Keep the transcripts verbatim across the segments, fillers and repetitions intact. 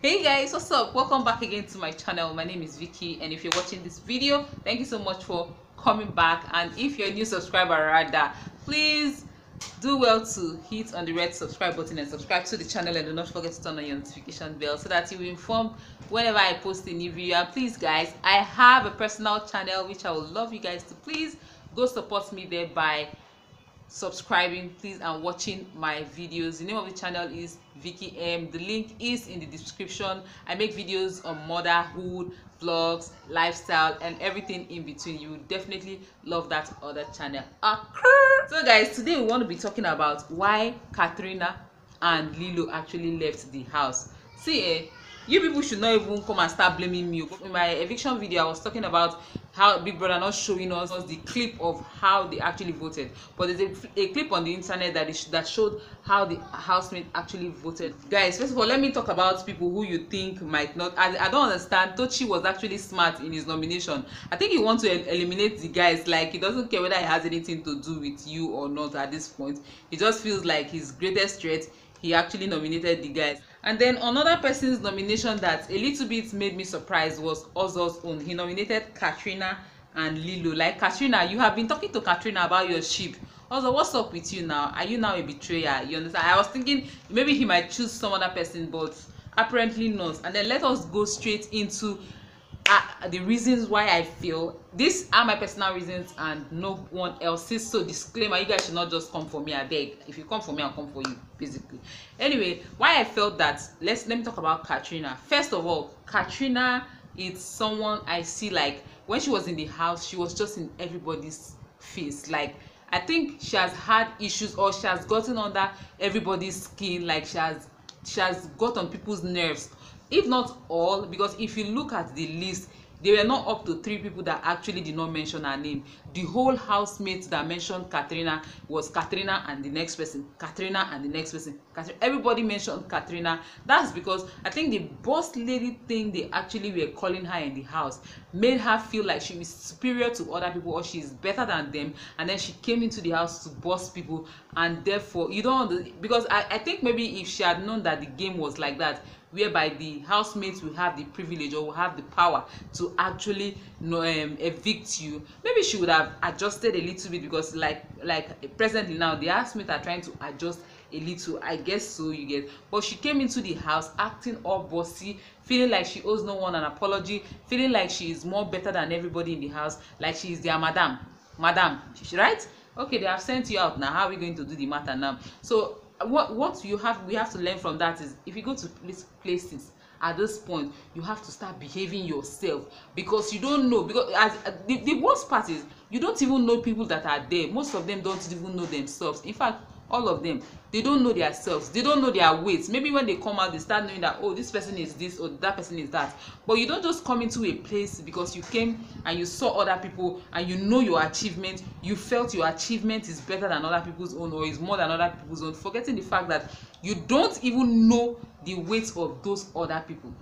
Hey guys, what's up? Welcome back again to my channel. My name is Vicky, and if you're watching this video, thank you so much for coming back. And if you're a new subscriber rather, please do well to hit on the red subscribe button and subscribe to the channel, and do not forget to turn on your notification bell so that you'll be informed whenever I post a new video. And please guys, I have a personal channel which I would love you guys to please go support me there by subscribing please and watching my videos. The name of the channel is Vicky M. The link is in the description. I make videos on motherhood, vlogs, lifestyle, and everything in between. You will definitely love that other channel. So guys, today we want to be talking about why Katrina and Lilo actually left the house. See, eh, you people should not even come and start blaming me. In my eviction video, I was talking about how Big Brother not showing us the clip of how they actually voted, but there's a, a clip on the internet that is, that showed how the housemate actually voted. Guys, first of all, let me talk about people who you think might not. I, I don't understand. Tochi was actually smart in his nomination. I think he wants to el eliminate the guys. Like, he doesn't care whether it has anything to do with you or not at this point. He just feels like his greatest threat, he actually nominated the guys. And then another person's nomination that a little bit made me surprised was Ozo's own. He nominated Katrina and Lilo. Like, Katrina, you have been talking to Katrina about your sheep. Ozo, what's up with you now? Are you now a betrayer? You understand? I was thinking maybe he might choose some other person, but apparently not. And then let us go straight into uh, the reasons why I feel. These are my personal reasons and no one else's. So disclaimer, you guys should not just come for me, I beg. If you come for me, I'll come for you, basically. Anyway, why I felt that, let's let me talk about Katrina. First of all, Katrina is someone I see, like, when she was in the house, she was just in everybody's face. Like, I think she has had issues, or she has gotten under everybody's skin. Like, she has she has got on people's nerves, if not all, because if you look at the list, they were not up to three people that actually did not mention her name. The whole housemates that mentioned Katrina was Katrina and the next person, Katrina and the next person. Everybody mentioned Katrina. That's because I think the boss lady thing they actually were calling her in the house made her feel like she is superior to other people or she is better than them. And then she came into the house to boss people, and therefore you don't, because I, I think maybe if she had known that the game was like that, whereby the housemates will have the privilege or will have the power to actually um, evict you, maybe she would have adjusted a little bit, because like like presently now the housemates are trying to adjust a little, I guess. So you get, but she came into the house acting all bossy, feeling like she owes no one an apology, feeling like she is more better than everybody in the house, like she is their madam madam right? Okay, they have sent you out now, how are we going to do the matter now? So what what you have we have to learn from that is, if you go to places at this point, you have to start behaving yourself, because you don't know, because as the, the worst part is, you don't even know people that are there. Most of them don't even know themselves. In fact, all of them, they don't know their selves, they don't know their weights. Maybe when they come out, they start knowing that, oh, this person is this or that person is that. But you don't just come into a place because you came and you saw other people and you know your achievement, you felt your achievement is better than other people's own or is more than other people's own, forgetting the fact that you don't even know the weights of those other people.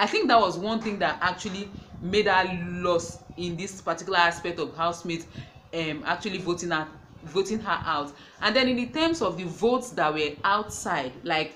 I think that was one thing that actually made her loss in this particular aspect of housemates um actually voting at voting her out. And then in the terms of the votes that were outside, like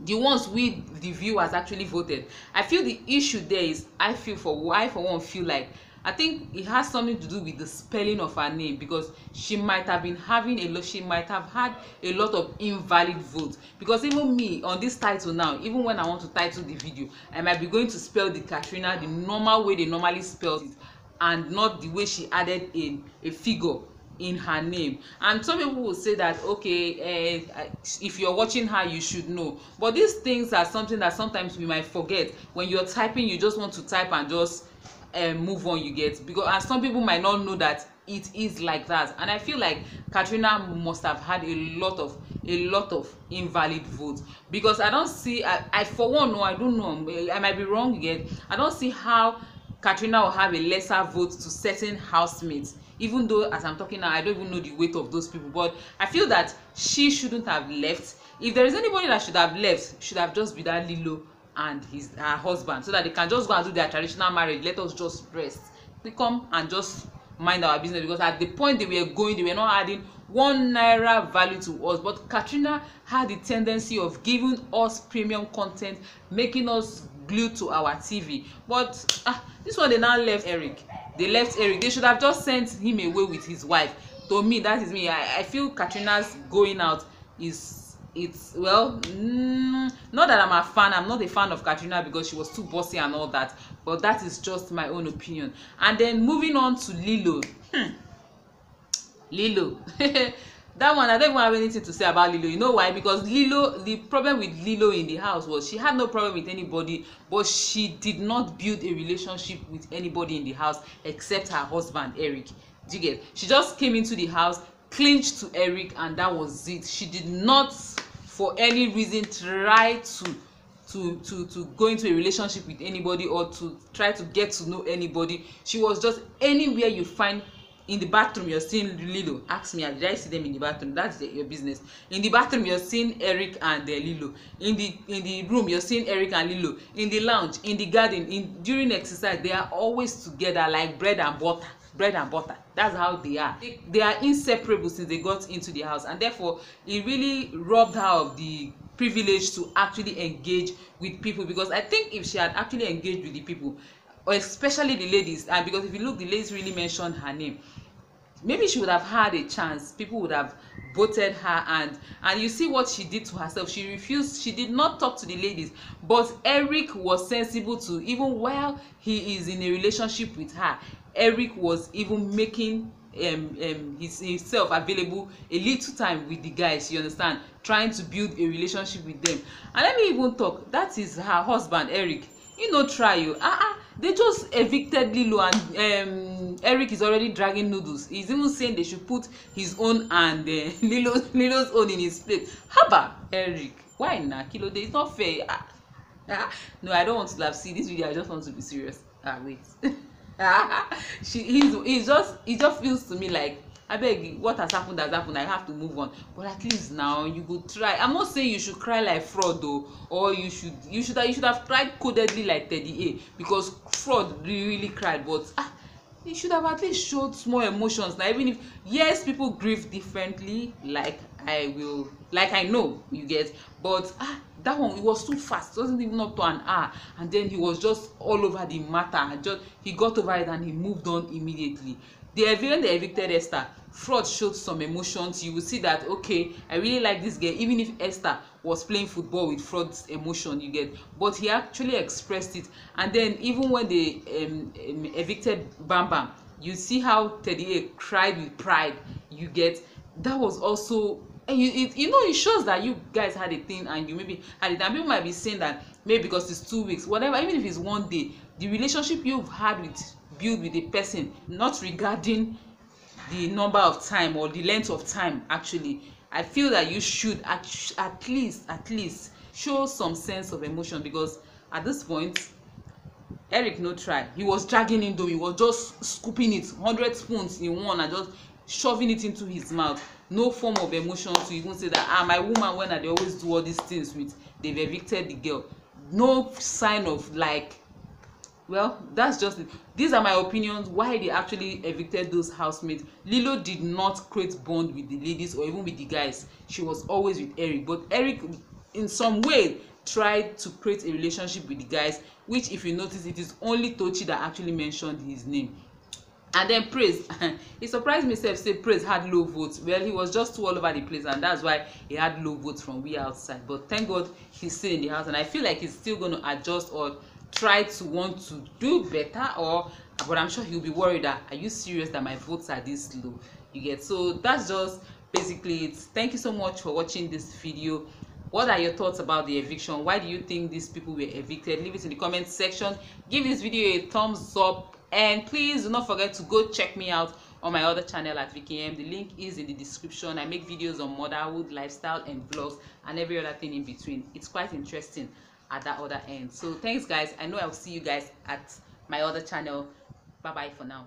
the ones we the viewers actually voted, I feel the issue there is, I feel for why for one feel like I think it has something to do with the spelling of her name, because she might have been having a lot, she might have had a lot of invalid votes. Because even me, on this title now, even when I want to title the video, I might be going to spell the Katrina the normal way they normally spell it, and not the way she added in a figure in her name. And some people will say that, okay, uh, if you're watching her, you should know. But these things are something that sometimes we might forget. When you're typing, you just want to type and just uh, move on, you get, because and some people might not know that it is like that. And I feel like Katrina must have had a lot of a lot of invalid votes, because I don't see, I, I for one, no, I don't know, I might be wrong again, I don't see how Katrina will have a lesser vote to certain housemates, even though as I'm talking now, I don't even know the weight of those people. But I feel that she shouldn't have left. If there is anybody that should have left, should have just been that Lilo and his her husband, so that they can just go and do their traditional marriage. Let us just rest. They come and just mind our business, because at the point they were going, they were not adding one naira value to us. But Katrina had the tendency of giving us premium content, making us glued to our T V. But ah, this one, they now left Eric. They left Eric. They should have just sent him away with his wife. To me, that is me. I, I feel Katrina's going out is, it's, well, mm, not that I'm a fan. I'm not a fan of Katrina because she was too bossy and all that. But that is just my own opinion. And then moving on to Lilo. Hmm. Lilo. That one, I don't even have anything to say about Lilo. You know why? Because Lilo, the problem with Lilo in the house was she had no problem with anybody, but she did not build a relationship with anybody in the house except her husband, Eric. Do you get? She just came into the house, clinched to Eric, and that was it. She did not, for any reason, try to to to to go into a relationship with anybody or to try to get to know anybody. She was just anywhere you find. In the bathroom, you're seeing Lilo. Ask me, did I see them in the bathroom? That's the, your business. In the bathroom, you're seeing Eric and uh, Lilo. In the in the room, you're seeing Eric and Lilo. In the lounge, in the garden, in during exercise, they are always together like bread and butter. Bread and butter. That's how they are. They, they are inseparable since they got into the house, and therefore, it really robbed her of the privilege to actually engage with people. Because I think if she had actually engaged with the people, or especially the ladies, and uh, because if you look, the ladies really mentioned her name, maybe she would have had a chance. People would have voted her, and and you see what she did to herself. She refused, she did not talk to the ladies. But Eric was sensible to, even while he is in a relationship with her, Eric was even making um, um his, himself available a little time with the guys, you understand, trying to build a relationship with them. And let me even talk, that is her husband, Eric. You know, try you. Ah, uh-uh. They just evicted Lilo, and um, Eric is already dragging noodles. He's even saying they should put his own and uh, Lilo's, Lilo's own in his plate. Haba, Eric, why na kilo? It's not fair. Ah, ah. No, I don't want to laugh. See this video. I just want to be serious. Ah, wait. she, he's, he's just, it just feels to me like, I beg, what has happened has happened. I have to move on. But at least now you could try. I'm not saying you should cry like Fraud though, or you should you should you should have cried codedly like Teddy A, because Fraud really cried. But ah, you should have at least showed small emotions. Now, even if, yes, people grieve differently, like I will, like I know you get. But ah, that one, it was too fast. It wasn't even up to an hour, and then he was just all over the matter. Just he got over it and he moved on immediately. They even they evicted Esther. Fraud showed some emotions. You will see that, okay, I really like this girl, even if Esther was playing football with Fraud's emotion, you get. But he actually expressed it. And then even when they um, um, evicted Bam Bam, you see how Teddy A cried with pride, you get. That was also, and you, it, you know, it shows that you guys had a thing, and you maybe had it. And people might be saying that maybe because it's two weeks, whatever, even if it's one day, the relationship you've had with build with the person, not regarding the number of time or the length of time, actually I feel that you should at, at least at least show some sense of emotion. Because at this point, Eric no try. He was dragging him though. He was just scooping it, one hundred spoons in one, and just shoving it into his mouth. No form of emotion to even say that, ah, my woman, when they always do all these things with, they've evicted the girl. No sign of like, well, that's just it. These are my opinions why they actually evicted those housemates. Lilo did not create bond with the ladies or even with the guys. She was always with Eric. But Eric, in some way, tried to create a relationship with the guys, which, if you notice, it is only Tochi that actually mentioned his name. And then Praise, he surprised me self say Praise had low votes. Well, he was just too all over the place, and that's why he had low votes from we outside. But thank God he's still in the house, and I feel like he's still going to adjust or try to want to do better. Or but I'm sure he'll be worried that, are you serious that my votes are this low, you get? So that's just basically it. Thank you so much for watching this video. What are your thoughts about the eviction? Why do you think these people were evicted? Leave it in the comment section. Give this video a thumbs up, and please do not forget to go check me out on my other channel at V K M. The link is in the description. I make videos on motherhood, lifestyle, and vlogs, and every other thing in between. It's quite interesting at that other end. So thanks guys. I know I'll see you guys at my other channel. Bye bye for now.